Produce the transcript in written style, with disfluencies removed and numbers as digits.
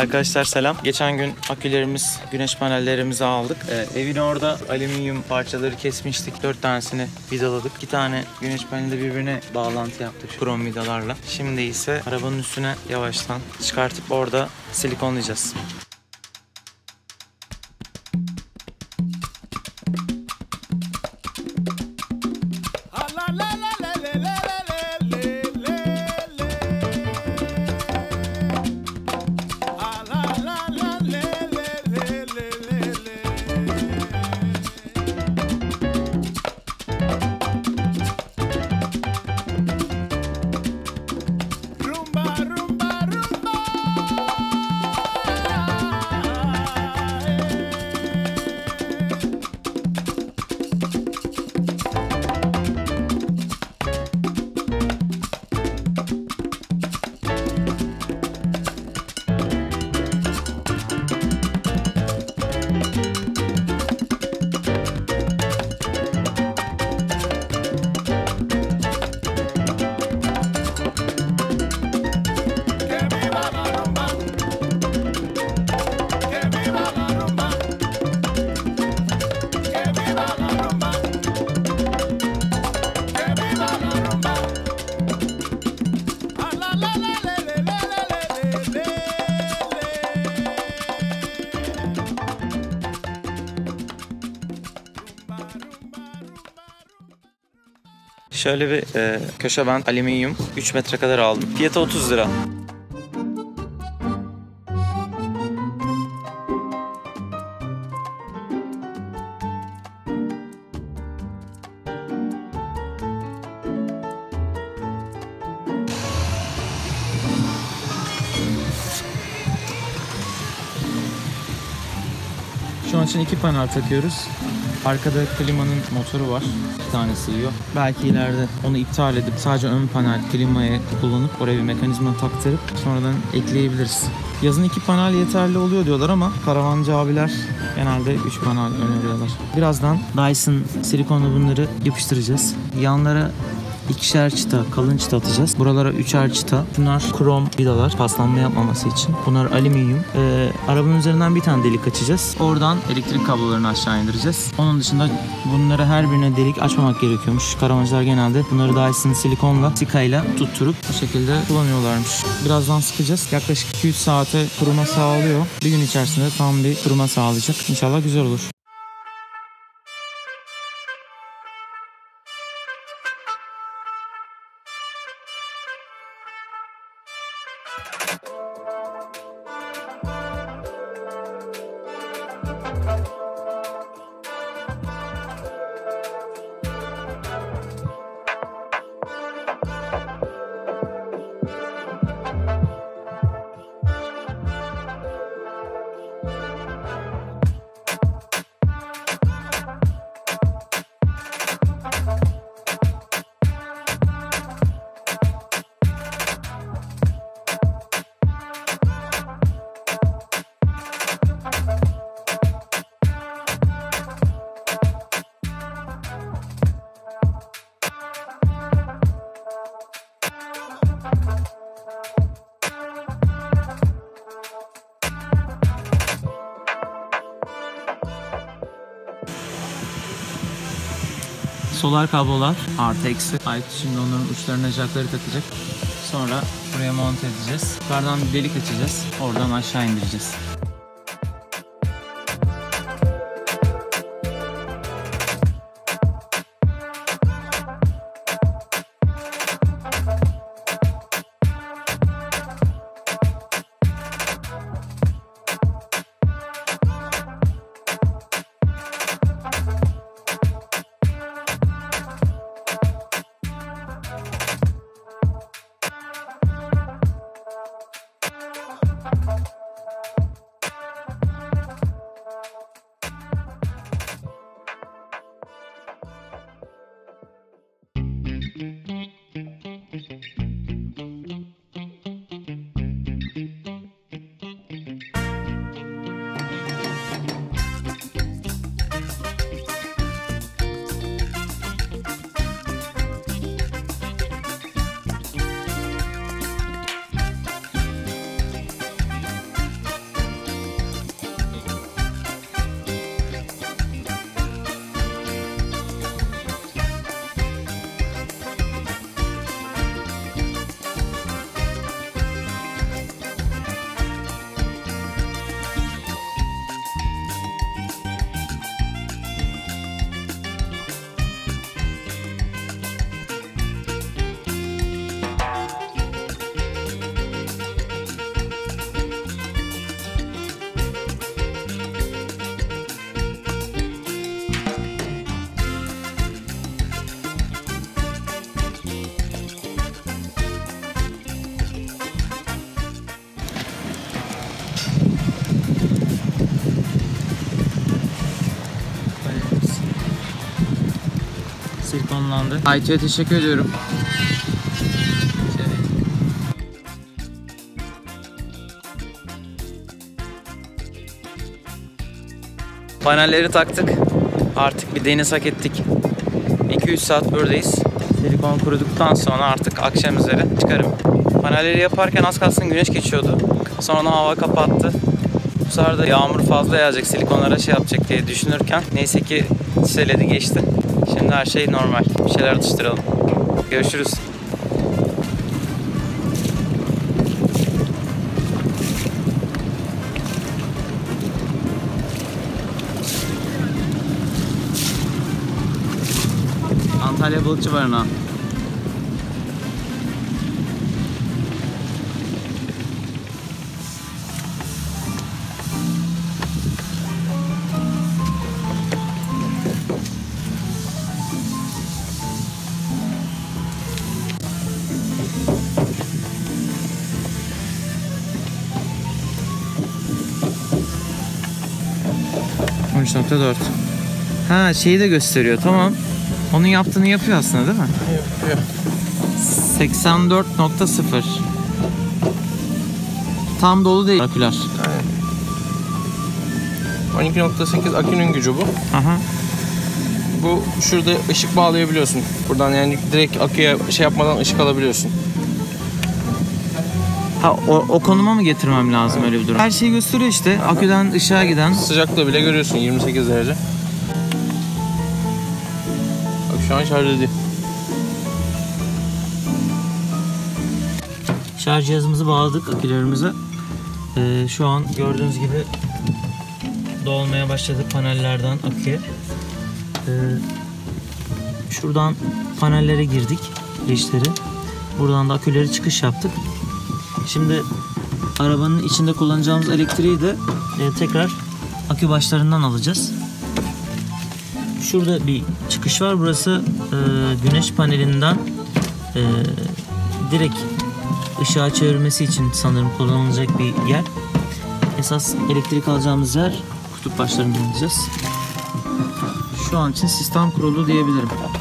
Arkadaşlar selam. Geçen gün akülerimiz, güneş panellerimizi aldık. Evin orada alüminyum parçaları kesmiştik. 4 tanesini vidaladık. 2 tane güneş paneli birbirine bağlantı yaptık krom vidalarla. Şimdi ise arabanın üstüne yavaştan çıkartıp orada silikonlayacağız. Şöyle bir köşe bant alüminyum 3 metre kadar aldım. Fiyatı 30 lira. Şu an için 2 panel takıyoruz. Arkada klimanın motoru var. 2 tane sığıyor. Belki ileride onu iptal edip sadece ön panel klimayı kullanıp oraya bir mekanizma taktırıp sonradan ekleyebiliriz. Yazın 2 panel yeterli oluyor diyorlar ama karavancı abiler genelde 3 panel öneriyorlar. Birazdan Dyson silikonla bunları yapıştıracağız. Yanlara 2'şer çıta, kalın çıta atacağız. Buralara 3'er çıta. Bunlar krom vidalar, paslanma yapmaması için. Bunlar alüminyum. Arabanın üzerinden bir tane delik açacağız. Oradan elektrik kablolarını aşağı indireceğiz. Onun dışında bunlara her birine delik açmamak gerekiyormuş. Karavancılar genelde bunları Dyson silikonla, Sika ile tutturup bu şekilde kullanıyorlarmış. Birazdan sıkacağız. Yaklaşık 2-3 saate kuruma sağlıyor. Bir gün içerisinde tam bir kuruma sağlayacak. İnşallah güzel olur. Solar kablolar artı eksi. Ait şimdi onların uçlarına jackları takacak. Sonra buraya monte edeceğiz. Buradan bir delik açacağız. Oradan aşağı indireceğiz. tamamlandı. Ayça'ya teşekkür ediyorum. Panelleri taktık. Artık bir deniz hak ettik. 2-3 saat buradayız. Silikon kuruduktan sonra artık akşam üzere çıkarım. Panelleri yaparken az kalsın güneş geçiyordu. Sonra hava kapattı. Bu sefer de yağmur fazla yağacak, silikonlara şey yapacak diye düşünürken neyse ki çiseledi geçti. Şimdi her şey normal. Bir şeyler atıştıralım. Görüşürüz. Antalya Balıkçı Barınağı. Ha, şeyi de gösteriyor, tamam. Onun yaptığını yapıyor aslında, değil mi? Yapıyor. 84.0. Tam dolu değil. Aküler. Aynen. 12.8 akünün gücü bu. Aha. Bu şurada ışık bağlayabiliyorsun. Buradan yani direkt aküye şey yapmadan ışık alabiliyorsun. Ha, o konuma mı getirmem lazım öyle bir durum? Her şeyi gösteriyor işte. Aha. Aküden ışığa giden. Sıcaklığı bile görüyorsun, 28 derece. Bak şu an şarj ediyor. Şarj cihazımızı bağladık akülerimize. Şu an gördüğünüz gibi dolmaya başladı panellerden aküye. Şuradan panellere girdik, girişleri. Buradan da aküleri çıkış yaptık. Şimdi arabanın içinde kullanacağımız elektriği de tekrar akü başlarından alacağız. Şurada bir çıkış var. Burası güneş panelinden direkt ışığa çevirmesi için sanırım kullanılacak bir yer. Esas elektrik alacağımız yer kutup başlarından alacağız. Şu an için sistem kurulu diyebilirim.